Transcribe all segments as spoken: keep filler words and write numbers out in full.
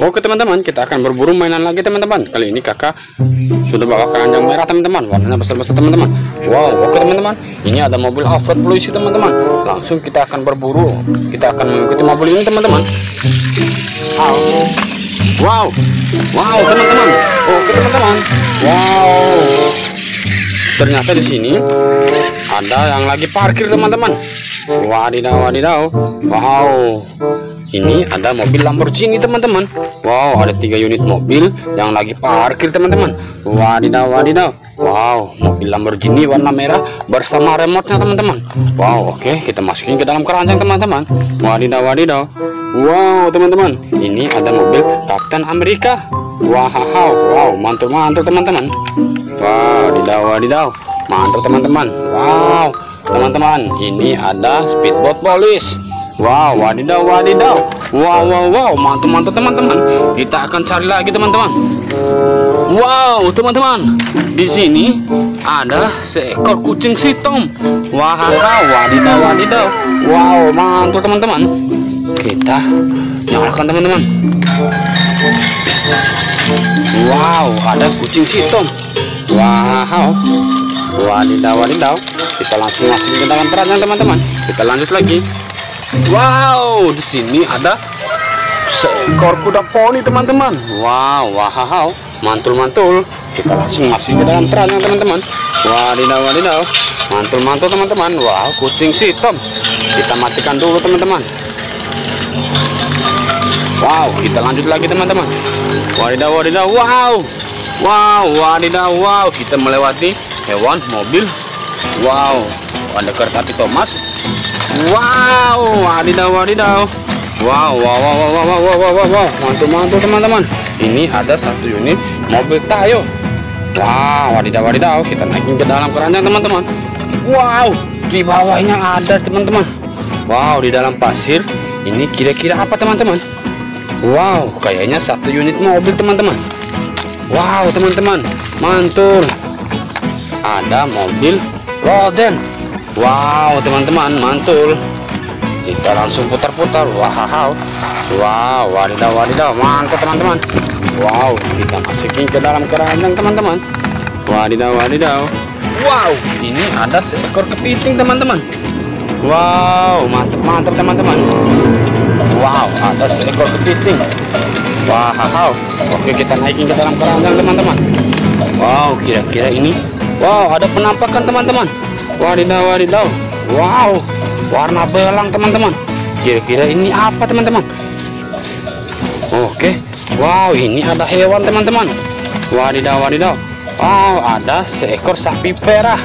Oke teman-teman, kita akan berburu mainan lagi teman-teman. Kali ini kakak sudah bawa keranjang merah teman-teman, warnanya besar-besar teman-teman. Wow, oke teman-teman, ini ada mobil off-road polisi teman-teman. Langsung kita akan berburu, kita akan mengikuti mobil ini teman-teman. Wow, wow teman-teman, oke teman-teman, wow. Ternyata di sini ada yang lagi parkir teman-teman. Wadidaw, wadidaw, wow. Ini ada mobil Lamborghini teman-teman. Wow, ada tiga unit mobil yang lagi parkir teman-teman. Wadidaw, wadidaw. Wow, mobil Lamborghini warna merah bersama remote-nya teman-teman. Wow, oke, kita masukin ke dalam keranjang teman-teman. Wadidaw, wadidaw. Wow teman-teman, ini ada mobil Kapten Amerika. Wow, wow, mantul-mantul teman-teman. Wow, wadidaw, wadidaw. Mantul teman-teman. Wow, teman-teman, ini ada speedboat polis. Wow, wadidaw, wadidaw. Wow, wow, wow, mantap, mantap teman-teman. Kita akan cari lagi teman-teman. Wow, teman-teman, di sini ada seekor kucing sitom. Wah, wow, wadidaw, wadidaw. Wow, mantap teman-teman. Kita nyalakan teman-teman. Wow, ada kucing sitom. Wow, wadidaw, wadidaw. Kita langsung langsung ke dalam keranjang teman-teman. Kita lanjut lagi. Wow, di sini ada seekor kuda poni teman-teman. Wow, wow, mantul-mantul. Kita langsung masukin ke dalam keranjang teman-teman. Wadidaw, wadidaw, mantul-mantul teman-teman. Wow, kucing sitom. Kita matikan dulu teman-teman. Wow, kita lanjut lagi teman-teman. Wadidaw, wadidaw, wow, wow, wadidaw, wow. Kita melewati hewan mobil. Wow, ada kereta api Thomas. Wow, wadidaw, wadidaw. Wow, wow, wow, wow, wow, wow, wow, wow. Mantul, mantul teman-teman. Ini ada satu unit mobil Tayo. Wow, wadidaw, wadidaw. Kita naikin ke dalam keranjang teman-teman. Wow, di bawahnya ada teman-teman. Wow, di dalam pasir. Ini kira-kira apa teman-teman? Wow, kayaknya satu unit mobil teman-teman. Wow, teman-teman, mantul. Ada mobil Roden. Wow teman-teman, mantul. Kita langsung putar-putar. Wow, wow, wadidaw, wadidaw, mantap teman-teman. Wow, kita masukin ke dalam keranjang teman-teman. Wadidaw, wadidaw. Wow, ini ada seekor kepiting teman-teman. Wow, mantap, mantap teman-teman. Wow, ada seekor kepiting. Wow, oke, kita naikin ke dalam keranjang teman-teman. Wow, kira-kira ini. Wow, ada penampakan teman-teman. Wadidaw, wadidaw. Wow, warna belang teman-teman. Kira-kira ini apa teman-teman? Oke. Wow, ini ada hewan teman-teman. Wadidaw, wadidaw. Wow, ada seekor sapi perah.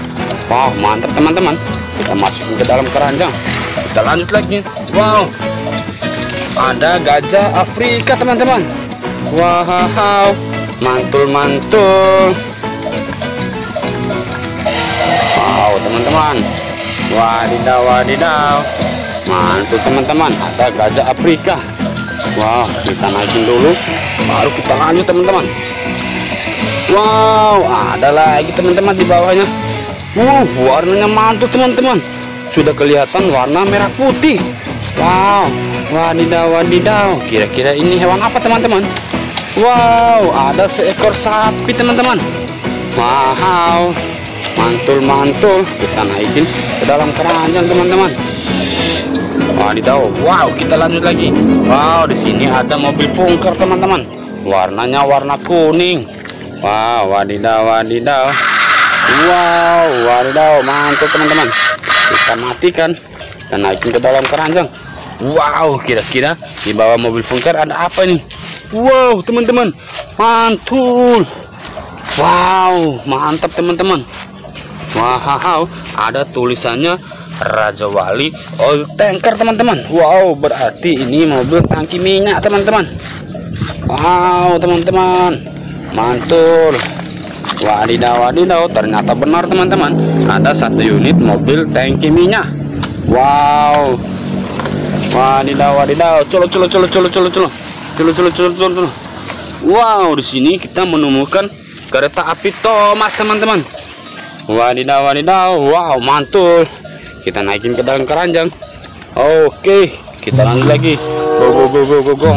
Wow, mantap teman-teman. Kita masukin ke dalam keranjang. Kita lanjut lagi. Wow, ada gajah Afrika teman-teman. Wow, mantul-mantul teman-teman. Wadidaw, wadidaw, mantul teman-teman. Ada gajah Afrika. Wow, kita naikin dulu baru kita lanjut teman-teman. Wow, ada lagi teman-teman di bawahnya. Wow, warnanya mantul teman-teman. Sudah kelihatan warna merah putih. Wow, wadidaw, wadidaw. Kira-kira ini hewan apa teman-teman? Wow, ada seekor sapi teman-teman. Wow, mantul-mantul. Kita naikin ke dalam keranjang teman-teman. Wadidaw. Wow, kita lanjut lagi. Wow, di sini ada mobil Funker teman-teman. Warnanya warna kuning. Wow, wadidaw, wadidaw. Wow, wadidaw, mantul teman-teman. Kita matikan dan naikin ke dalam keranjang. Wow, kira-kira di bawah mobil Funker ada apa ini? Wow teman-teman, mantul. Wow, mantap teman-teman. Wow, ada tulisannya Raja Wali Old Tanker teman-teman. Wow, berarti ini mobil tangki minyak teman-teman. Wow teman-teman, mantul. Wadidaw, wadidaw. Ternyata benar teman-teman, ada satu unit mobil tangki minyak. Wow, wadidaw, wadidaw. Colo, colo, colo, colo, colo, colo, colo, colo, colo, colo. Wow, di sini kita menemukan kereta api Thomas teman-teman. Wadidaw, wadidaw. Wow, mantul. Kita naikin ke dalam keranjang. Oke, kita lanjut lagi. Go, go, go, go, go, go.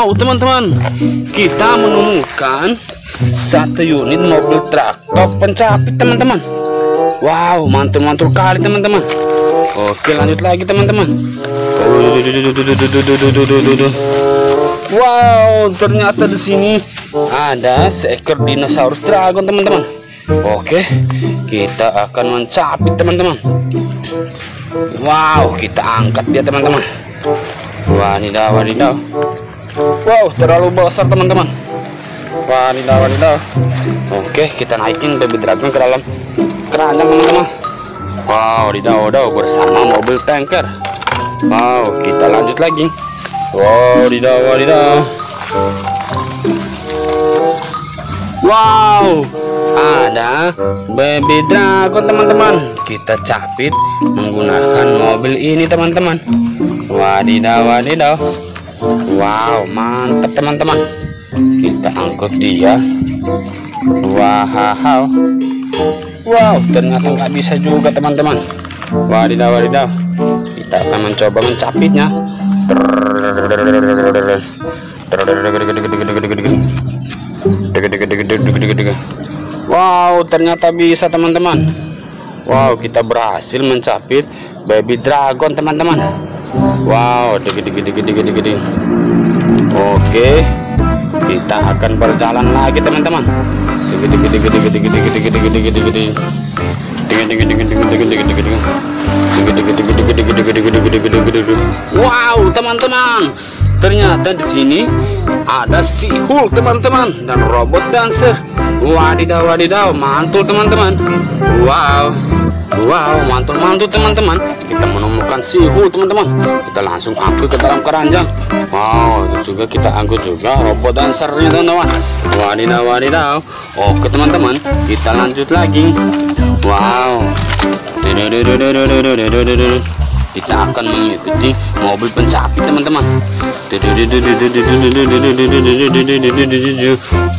Wow, teman-teman, kita menemukan satu unit mobil traktor pencapit, teman-teman. Wow, mantul-mantul kali, teman-teman. Oke, lanjut lagi, teman-teman. Wow, ternyata di sini ada seekor dinosaurus dragon, teman-teman. Oke, kita akan mencapit, teman-teman. Wow, kita angkat dia, teman-teman. Wadidaw, wadidaw. Wow, terlalu besar, teman-teman. Wadidaw, wadidaw. Oke, kita naikin baby dragon ke dalam keranjang, teman-teman. Wow, wadidaw, wadidaw, bersama mobil tanker. Wow, kita lanjut lagi. Wow, wadidaw, wadidaw. Wow, ada baby dragon, teman-teman. Kita capit menggunakan mobil ini, teman-teman. Wadidaw, wadidaw. Wow, mantap, teman-teman. Kita angkut dia. Wow, wow, ternyata nggak bisa juga, teman-teman. Wadidaw, wadidaw. Kita akan mencoba mencapitnya. Wow, ternyata bisa, teman-teman. Wow, kita berhasil mencapit baby dragon, teman-teman. Wow, deg-deg-deg-deg-deg-deg. Oke, kita akan berjalan lagi, teman-teman. Wow, teman-teman, ternyata di sini ada si Hulk, teman-teman, dan robot dancer. Wadidaw, wadidaw, mantul, teman-teman. Wow, wow, mantul, mantul, teman-teman. Kita menemukan si Hulk, teman-teman. Kita langsung angkut ke dalam keranjang. Wow, itu juga kita angkut juga robot dancernya, teman-teman. Wadidaw, wadidaw. Oke, teman-teman, kita lanjut lagi. Wow, kita akan mengikuti mobil pencapit, teman-teman.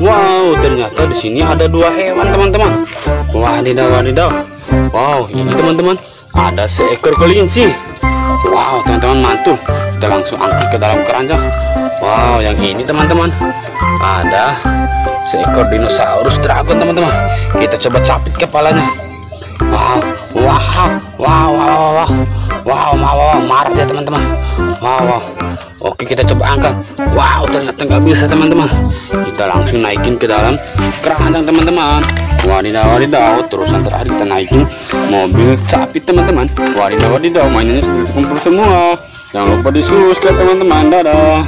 Wow, ternyata di sini ada dua hewan, teman-teman. Wadidaw, wadidaw. Wow, ini, teman-teman, ada seekor kelinci. Wow, teman-teman, mantul. Kita langsung angkut ke dalam keranjang. Wow, yang ini, teman-teman, ada seekor dinosaurus dragon, teman-teman. Kita coba capit kepalanya. Wow, wow, wow, wow, wow, wow, wow, marah dia, teman-teman. Wow, wow. Oke, kita coba angkat. Wow, ternyata nggak bisa, teman-teman. Kita langsung naikin ke dalam keranjang, teman-teman. Wadidaw, wadidaw. Terusan terakhir kita naikin mobil capit, teman-teman. Wadidaw, wadidaw. Mainannya sudah kumpul semua. Jangan lupa di subscribe, teman-teman. Dadah.